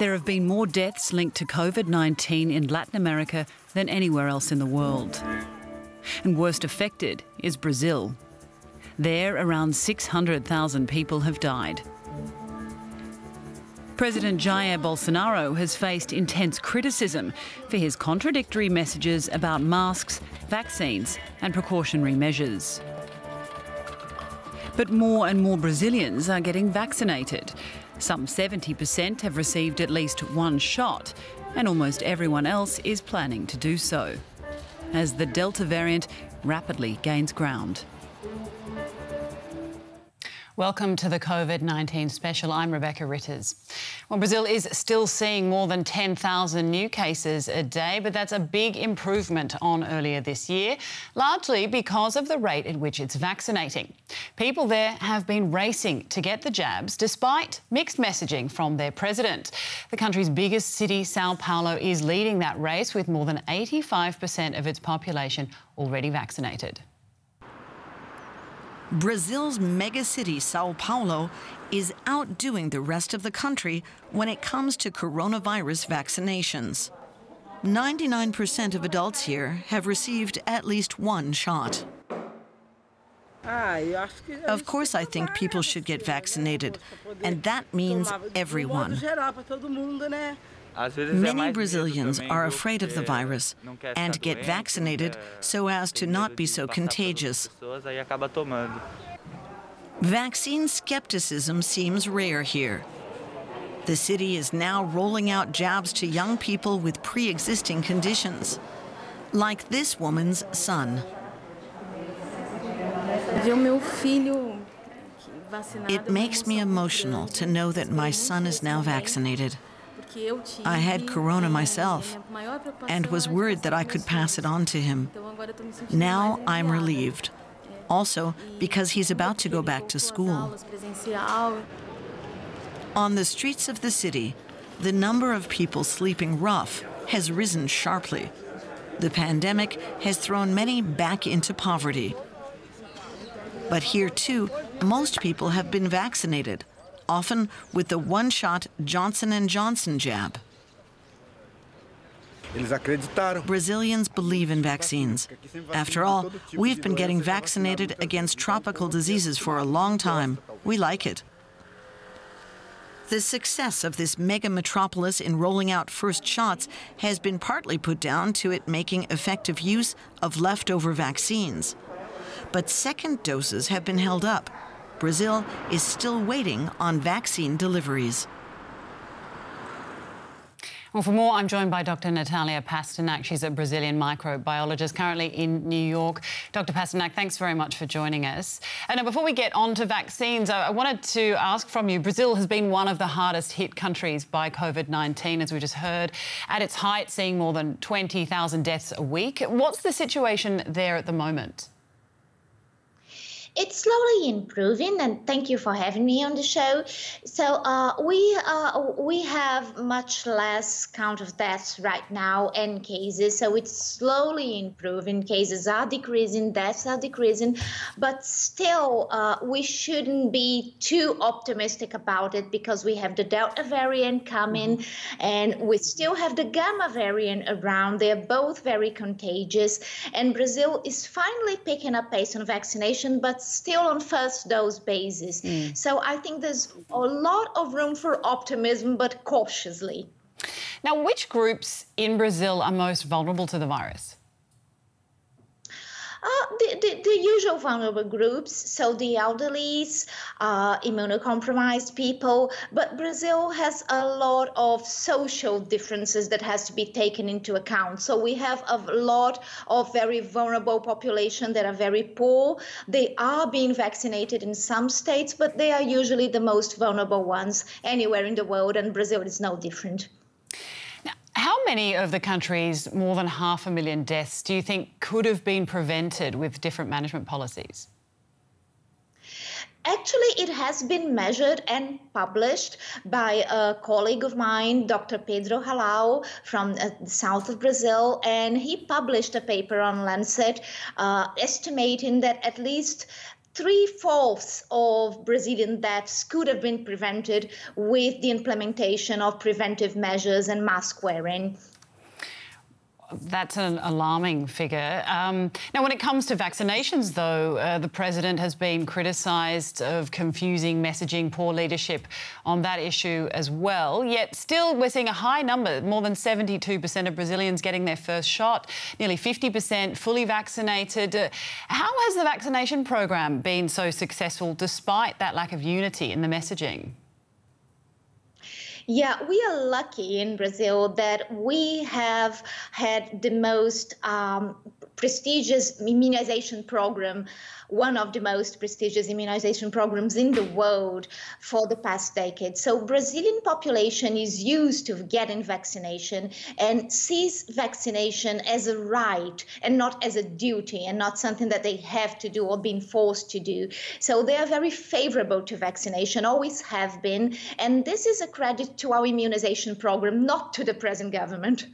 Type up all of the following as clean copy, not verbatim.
There have been more deaths linked to COVID-19 in Latin America than anywhere else in the world. And worst affected is Brazil. There, around 600,000 people have died. President Jair Bolsonaro has faced intense criticism for his contradictory messages about masks, vaccines and precautionary measures. But more and more Brazilians are getting vaccinated. Some 70% have received at least one shot, and almost everyone else is planning to do so, as the Delta variant rapidly gains ground. Welcome to the COVID-19 special. I'm Rebecca Ritters. Well, Brazil is still seeing more than 10,000 new cases a day, but that's a big improvement on earlier this year, largely because of the rate at which it's vaccinating. People there have been racing to get the jabs despite mixed messaging from their president. The country's biggest city, Sao Paulo, is leading that race with more than 85% of its population already vaccinated. Brazil's megacity, Sao Paulo, is outdoing the rest of the country when it comes to coronavirus vaccinations. 99% of adults here have received at least one shot. Of course, I think people should get vaccinated, and that means everyone. Many Brazilians are afraid of the virus and get vaccinated so as to not be so contagious. Vaccine skepticism seems rare here. The city is now rolling out jabs to young people with pre-existing conditions, like this woman's son. It makes me emotional to know that my son is now vaccinated. I had corona myself and was worried that I could pass it on to him. Now I'm relieved, also because he's about to go back to school. On the streets of the city, the number of people sleeping rough has risen sharply. The pandemic has thrown many back into poverty. But here too, most people have been vaccinated, often with the one-shot Johnson & Johnson jab. Brazilians believe in vaccines. After all, we've been getting vaccinated against tropical diseases for a long time. We like it. The success of this mega-metropolis in rolling out first shots has been partly put down to it making effective use of leftover vaccines. But second doses have been held up. Brazil is still waiting on vaccine deliveries. Well, for more, I'm joined by Dr. Natalia Pasternak. She's a Brazilian microbiologist currently in New York. Dr. Pasternak, thanks very much for joining us. And now, before we get on to vaccines, I wanted to ask from you, Brazil has been one of the hardest hit countries by COVID-19, as we just heard, at its height, seeing more than 20,000 deaths a week. What's the situation there at the moment? It's slowly improving, and thank you for having me on the show. So we have much less count of deaths right now and cases, so it's slowly improving. Cases are decreasing, deaths are decreasing, but still we shouldn't be too optimistic about it because we have the Delta variant coming, and we still have the Gamma variant around. They're both very contagious, and Brazil is finally picking up pace on vaccination, but still on first dose basis. So I think there's a lot of room for optimism, but cautiously. Now, which groups in Brazil are most vulnerable to the virus? The usual vulnerable groups, so the elderly, immunocompromised people, but Brazil has a lot of social differences that has to be taken into account. So we have a lot of very vulnerable population that are very poor. They are being vaccinated in some states, but they are usually the most vulnerable ones anywhere in the world, and Brazil is no different. How many of the country's more than 500,000 deaths do you think could have been prevented with different management policies? Actually, it has been measured and published by a colleague of mine, Dr. Pedro Halau, from the south of Brazil, and he published a paper on Lancet estimating that at least 3/4 of Brazilian deaths could have been prevented with the implementation of preventive measures and mask wearing. That's an alarming figure. Now, when it comes to vaccinations, though, the president has been criticised of confusing messaging, poor leadership on that issue as well. Yet still we're seeing a high number, more than 72% of Brazilians getting their first shot, nearly 50% fully vaccinated. How has the vaccination program been so successful despite that lack of unity in the messaging? Yeah, we are lucky in Brazil that we have had the most prestigious immunization program, one of the most prestigious immunization programs in the world for the past decade. So Brazilian population is used to getting vaccination and sees vaccination as a right and not as a duty and not something that they have to do or being forced to do. So they are very favorable to vaccination, always have been. And this is a credit to our immunization program, not to the present government.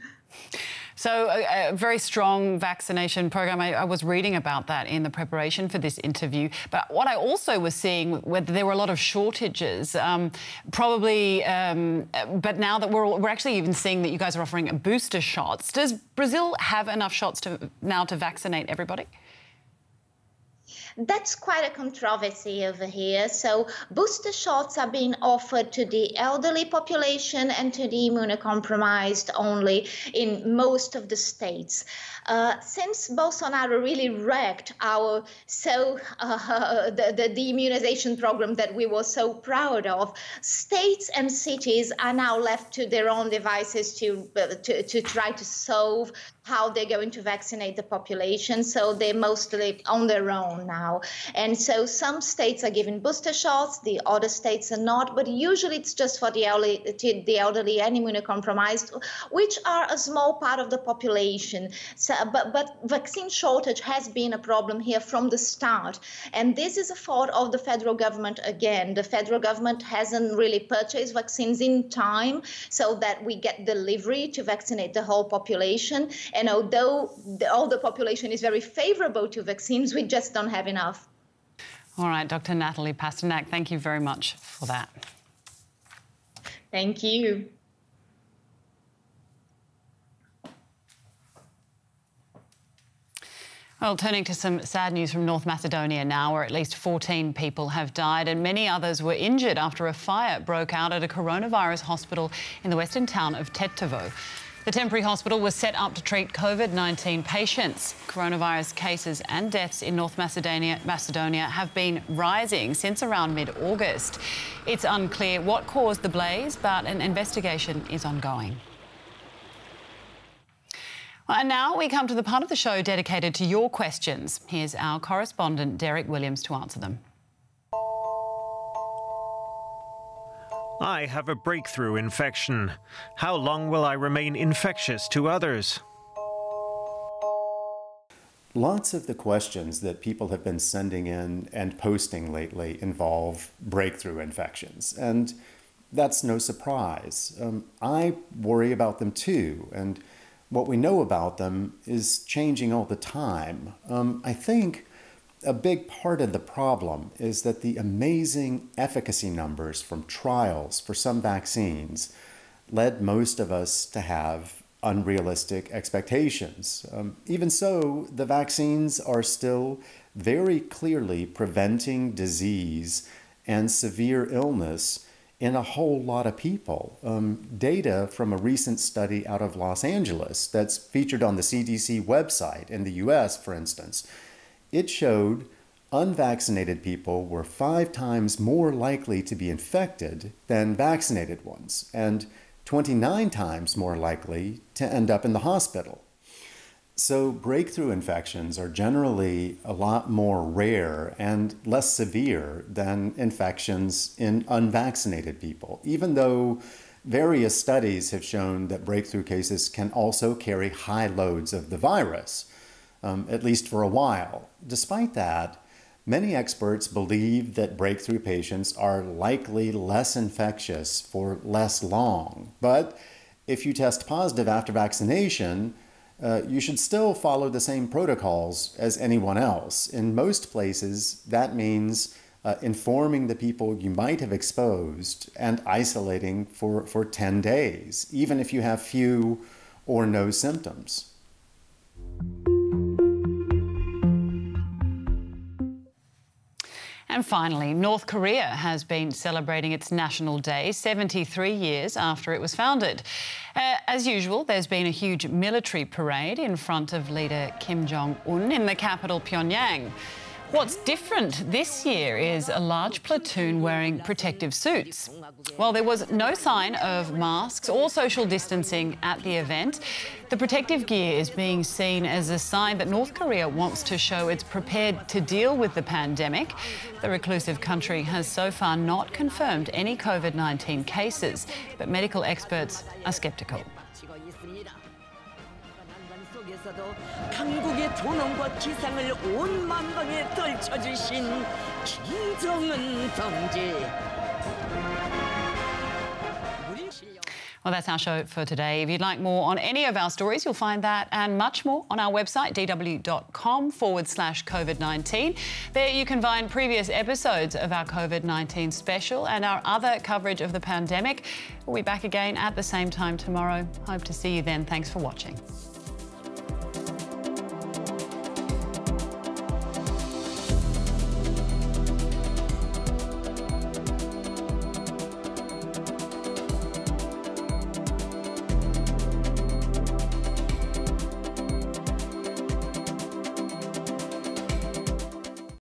So a very strong vaccination program. I was reading about that in the preparation for this interview. But what I also was seeing, there were a lot of shortages, but now that we're actually even seeing that you guys are offering booster shots, does Brazil have enough shots now to vaccinate everybody? That's quite a controversy over here. So booster shots are being offered to the elderly population and to the immunocompromised only in most of the states. Since Bolsonaro really wrecked our the immunization program that we were so proud of, states and cities are now left to their own devices to try to solve how they're going to vaccinate the population. So they're mostly on their own now. And so some states are giving booster shots, the other states are not, but usually it's just for the elderly and immunocompromised, which are a small part of the population. So, but vaccine shortage has been a problem here from the start. And this is a fault of the federal government again. The federal government hasn't really purchased vaccines in time so that we get delivery to vaccinate the whole population. And although all the population is very favourable to vaccines, we just don't have enough. All right, Dr. Natalia Pasternak, thank you very much for that. Thank you. Well, turning to some sad news from North Macedonia now, where at least 14 people have died and many others were injured after a fire broke out at a coronavirus hospital in the western town of Tetovo. The temporary hospital was set up to treat COVID-19 patients. Coronavirus cases and deaths in North Macedonia have been rising since around mid-August. It's unclear what caused the blaze, but an investigation is ongoing. And now we come to the part of the show dedicated to your questions. Here's our correspondent, Derek Williams, to answer them. I have a breakthrough infection. How long will I remain infectious to others? Lots of the questions that people have been sending in and posting lately involve breakthrough infections, and that's no surprise. I worry about them too, and what we know about them is changing all the time. I think a big part of the problem is that the amazing efficacy numbers from trials for some vaccines led most of us to have unrealistic expectations. Even so, the vaccines are still very clearly preventing disease and severe illness in a whole lot of people. Data from a recent study out of Los Angeles that's featured on the CDC website in the US, for instance, it showed unvaccinated people were 5 times more likely to be infected than vaccinated ones, and 29 times more likely to end up in the hospital. So breakthrough infections are generally a lot more rare and less severe than infections in unvaccinated people, even though various studies have shown that breakthrough cases can also carry high loads of the virus. At least for a while. Despite that, many experts believe that breakthrough patients are likely less infectious for less long. But if you test positive after vaccination, you should still follow the same protocols as anyone else. In most places, that means informing the people you might have exposed and isolating for 10 days, even if you have few or no symptoms. And finally, North Korea has been celebrating its National Day 73 years after it was founded. As usual, there's been a huge military parade in front of leader Kim Jong-un in the capital, Pyongyang. What's different this year is a large platoon wearing protective suits. While there was no sign of masks or social distancing at the event, the protective gear is being seen as a sign that North Korea wants to show it's prepared to deal with the pandemic. The reclusive country has so far not confirmed any COVID-19 cases, but medical experts are sceptical. 강국의 도농과 기상을 온 만방에 떨쳐주신 김정은 동지. Well, that's our show for today. If you'd like more on any of our stories, you'll find that and much more on our website, dw.com/COVID-19. There you can find previous episodes of our COVID-19 special and our other coverage of the pandemic. We'll be back again at the same time tomorrow. Hope to see you then. Thanks for watching.